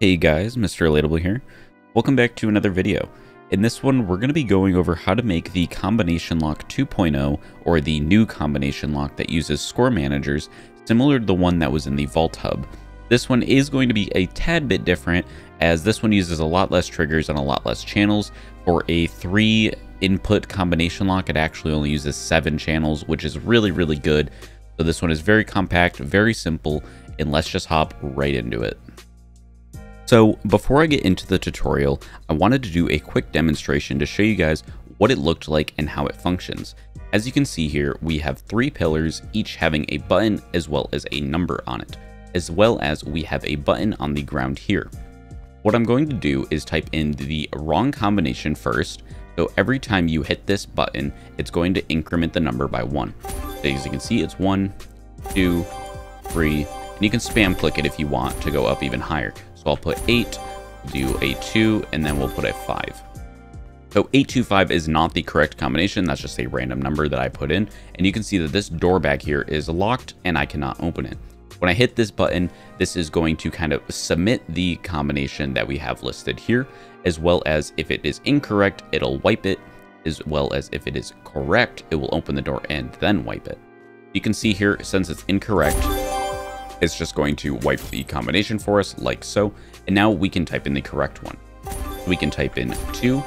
Hey guys, Mr. Relatable here. Welcome back to another video. In this one, we're going to be going over how to make the Combination Lock 2.0, or the new Combination Lock that uses Score Managers, similar to the one that was in the Vault Hub. This one is going to be a tad bit different, as this one uses a lot less triggers and a lot less channels. For a 3-input Combination Lock, it actually only uses 7 channels, which is really, really good. So this one is very compact, very simple, and let's just hop right into it. So before I get into the tutorial, I wanted to do a quick demonstration to show you guys what it looked like and how it functions. As you can see here, we have 3 pillars, each having a button as well as a number on it, as well as we have a button on the ground here. What I'm going to do is type in the wrong combination first. So every time you hit this button, it's going to increment the number by 1. So as you can see, it's 1, 2, 3, and you can spam click it if you want to go up even higher. So I'll put 8, do a 2, and then we'll put a 5. So 825 is not the correct combination. That's just a random number that I put in. And you can see that this door back here is locked and I cannot open it. When I hit this button, this is going to kind of submit the combination that we have listed here, as well as if it is incorrect, it'll wipe it, as well as if it is correct, it will open the door and then wipe it. You can see here, since it's incorrect, it's just going to wipe the combination for us like so. And now we can type in the correct one. We can type in 2,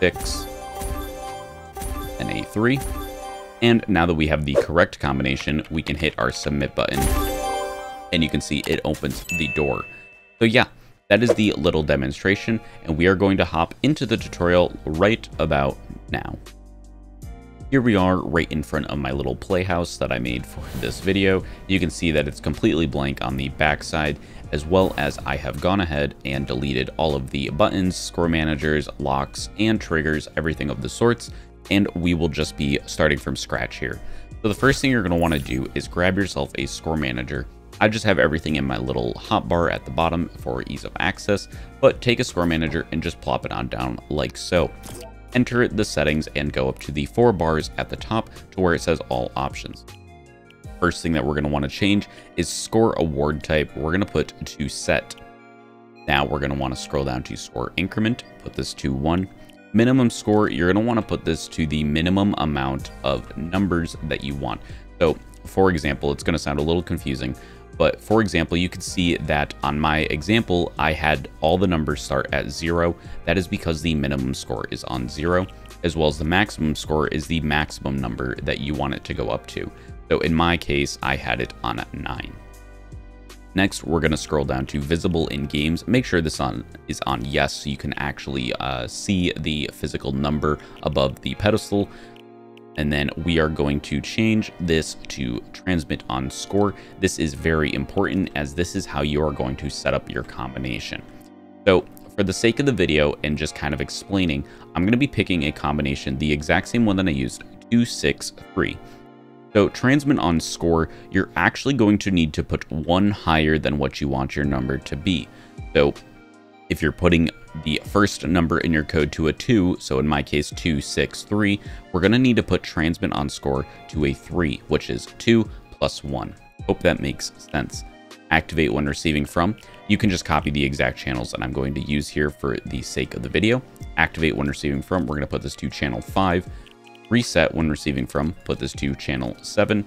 6, and a 3. And now that we have the correct combination, we can hit our submit button and you can see it opens the door. So yeah, that is the little demonstration and we are going to hop into the tutorial right about now. Here we are right in front of my little playhouse that I made for this video. You can see that it's completely blank on the backside, as well as I have gone ahead and deleted all of the buttons, score managers, locks, and triggers, everything of the sorts, and we will just be starting from scratch here. So the first thing you're going to want to do is grab yourself a score manager. I just have everything in my little hotbar at the bottom for ease of access, but take a score manager and just plop it on down like so. Enter the settings and go up to the 4 bars at the top to where it says all options. First thing that we're going to want to change is score award type. We're going to put to set. Now we're going to want to scroll down to score increment, put this to 1. Minimum score, you're going to want to put this to the minimum amount of numbers that you want. So for example, it's going to sound a little confusing, but for example, you can see that on my example, I had all the numbers start at 0. That is because the minimum score is on 0, as well as the maximum score is the maximum number that you want it to go up to. So in my case, I had it on a 9. Next, we're going to scroll down to visible in games. Make sure this is on yes, so you can actually see the physical number above the pedestal. And then we are going to change this to transmit on score. This is very important as this is how you are going to set up your combination. So for the sake of the video and just kind of explaining, I'm going to be picking a combination, the exact same one that I used, 2, 6, 3. So transmit on score, you're actually going to need to put 1 higher than what you want your number to be. So if you're putting the first number in your code to a 2, so in my case 2, 6, 3, we're going to need to put transmit on score to a 3, which is 2 plus 1. Hope that makes sense. Activate when receiving from. You can just copy the exact channels that I'm going to use here for the sake of the video. Activate when receiving from, we're going to put this to channel 5. Reset when receiving from, put this to channel 7.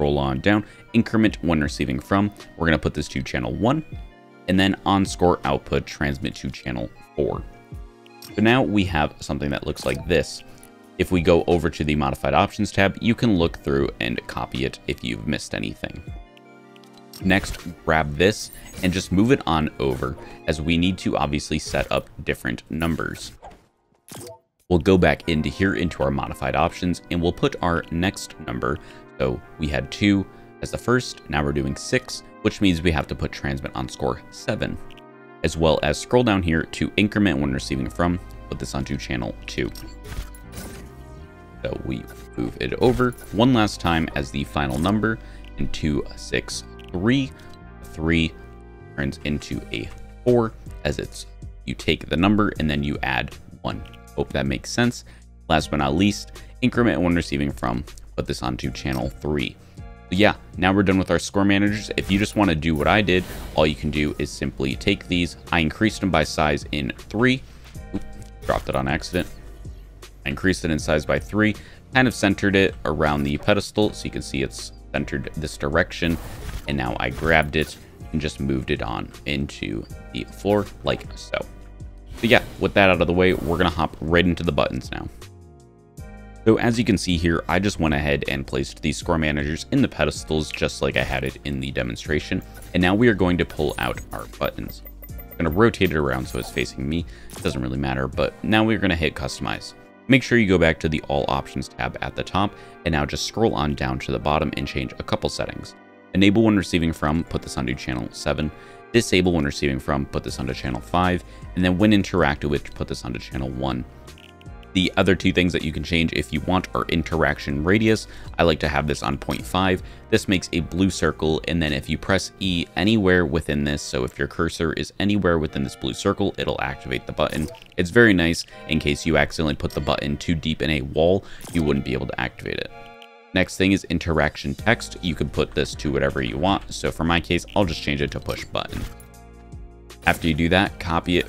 Roll on down. Increment when receiving from, we're going to put this to channel 1. And then on score output, transmit to channel 4. So now we have something that looks like this. If we go over to the modified options tab, you can look through and copy it if you've missed anything. Next, grab this and just move it on over as we need to obviously set up different numbers. We'll go back into here into our modified options and we'll put our next number. So we had 2 as the first, now we're doing 6. Which means we have to put transmit on score 7, as well as scroll down here to increment when receiving from, put this onto channel 2. So we move it over one last time as the final number, and 2, 6, 3, 3 turns into a 4 as you take the number and then you add 1. Hope that makes sense. Last but not least, increment when receiving from, put this onto channel 3. But yeah, now we're done with our score managers. If you just want to do what I did, all you can do is simply take these. I increased them by size in 3. Oops, dropped it on accident. I increased it in size by 3, kind of centered it around the pedestal, so you can see it's centered this direction. And now I grabbed it and just moved it on into the floor like so. But yeah, with that out of the way, we're going to hop right into the buttons now. So as you can see here, I just went ahead and placed these score managers in the pedestals just like I had it in the demonstration. And now we are going to pull out our buttons. I'm going to rotate it around so it's facing me. It doesn't really matter, but now we're going to hit customize. Make sure you go back to the all options tab at the top and now just scroll on down to the bottom and change a couple settings. Enable when receiving from, put this onto channel 7. Disable when receiving from, put this onto channel 5. And then when interacted with, put this onto channel 1. The other two things that you can change if you want are interaction radius. I like to have this on 0.5. This makes a blue circle, and then if you press E anywhere within this, so if your cursor is anywhere within this blue circle, it'll activate the button. It's very nice in case you accidentally put the button too deep in a wall, you wouldn't be able to activate it. Next thing is interaction text. You can put this to whatever you want. So for my case, I'll just change it to push button. After you do that, copy it,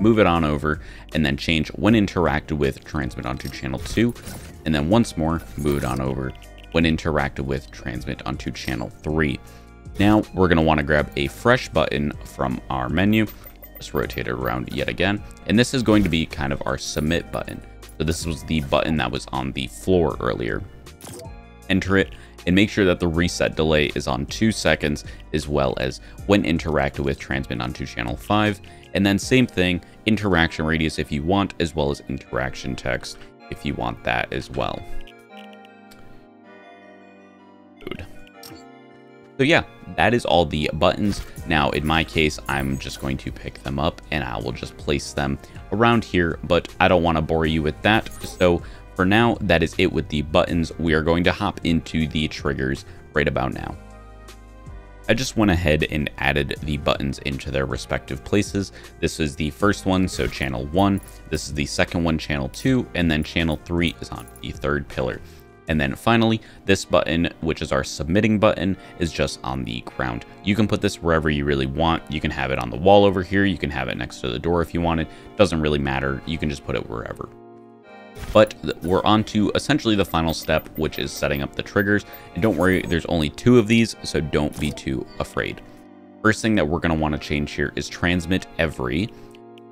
move it on over, and then change when interacted with, transmit onto channel 2, and then once more, move it on over, when interacted with, transmit onto channel 3. Now we're going to want to grab a fresh button from our menu, just rotate it around yet again, and this is going to be kind of our submit button. So this was the button that was on the floor earlier. Enter it, and make sure that the reset delay is on 2 seconds, as well as when interacted with, transmit onto channel 5. And then same thing, interaction radius if you want, as well as interaction text if you want that as well. So yeah, that is all the buttons. Now in my case, I'm just going to pick them up and I will just place them around here, but I don't want to bore you with that. So for now, that is it with the buttons. We are going to hop into the triggers right about now. I just went ahead and added the buttons into their respective places. This is the first one, so channel 1. This is the second one, channel 2, and then channel 3 is on the third pillar. And then finally, this button, which is our submitting button, is just on the ground. You can put this wherever you really want. You can have it on the wall over here. You can have it next to the door if you wanted. It doesn't really matter. You can just put it wherever. But we're on to essentially the final step, which is setting up the triggers. And don't worry, there's only 2 of these, so don't be too afraid. First thing that we're going to want to change here is transmit every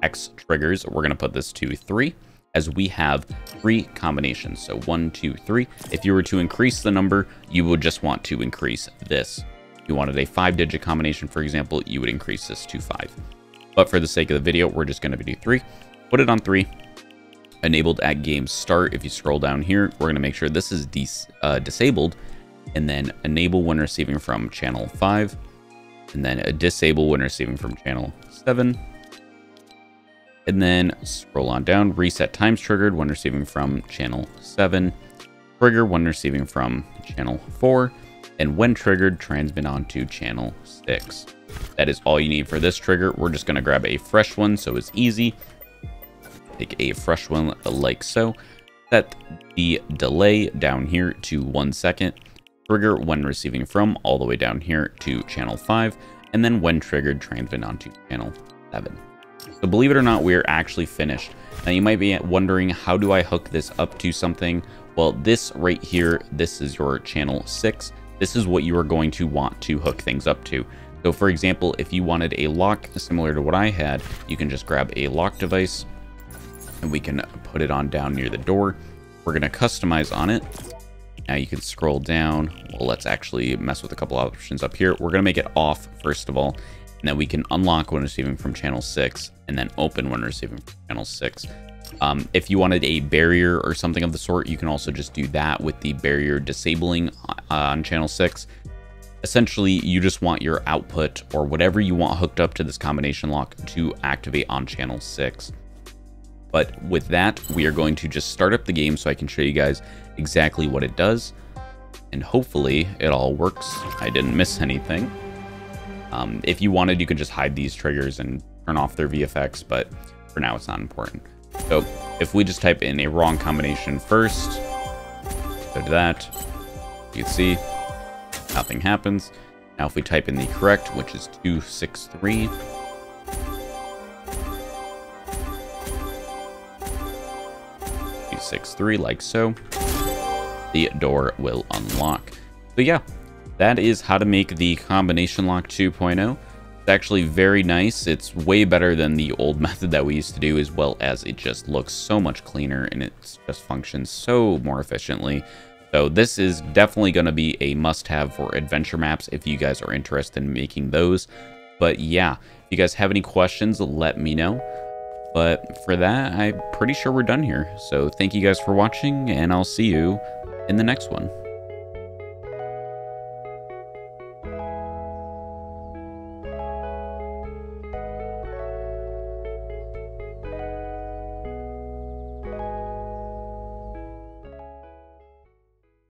X triggers. We're going to put this to 3, as we have 3 combinations. So 1, 2, 3. If you were to increase the number, you would just want to increase this. If you wanted a 5-digit combination, for example, you would increase this to 5. But for the sake of the video, we're just going to do 3. Put it on 3. Enabled at game start. If you scroll down here, we're going to make sure this is disabled, and then enable when receiving from channel 5, and then disable when receiving from channel 7, and then scroll on down, reset times triggered when receiving from channel 7, trigger when receiving from channel 4, and when triggered, transmit onto channel 6. That is all you need for this trigger. We're just going to grab a fresh one so it's easy. Take a fresh one like so, set the delay down here to 1 second, trigger when receiving from all the way down here to channel 5, and then when triggered, transmit onto channel 7. So believe it or not, we are actually finished. Now you might be wondering, how do I hook this up to something? Well, this right here, this is your channel 6. This is what you are going to want to hook things up to. So for example, if you wanted a lock similar to what I had, you can just grab a lock device, and we can put it on down near the door. We're going to customize on it. Now you can scroll down. Well, let's actually mess with a couple options up here. We're going to make it off, first of all, and then we can unlock when receiving from channel 6, and then open when receiving from channel 6. If you wanted a barrier or something of the sort, you can also just do that with the barrier disabling on channel 6. Essentially, you just want your output or whatever you want hooked up to this combination lock to activate on channel 6. But with that, we are going to just start up the game so I can show you guys exactly what it does. And hopefully it all works. I didn't miss anything. If you wanted, you could just hide these triggers and turn off their VFX, but for now it's not important. So if we just type in a wrong combination first, go to that, you can see nothing happens. Now if we type in the correct, which is 263, like so, the door will unlock. So yeah, that is how to make the Combination Lock 2.0. It's actually very nice. It's way better than the old method that we used to do, as well as it just looks so much cleaner and it just functions so more efficiently. So this is definitely going to be a must-have for adventure maps if you guys are interested in making those. But yeah, if you guys have any questions, let me know. But for that, I'm pretty sure we're done here. So thank you guys for watching, and I'll see you in the next one.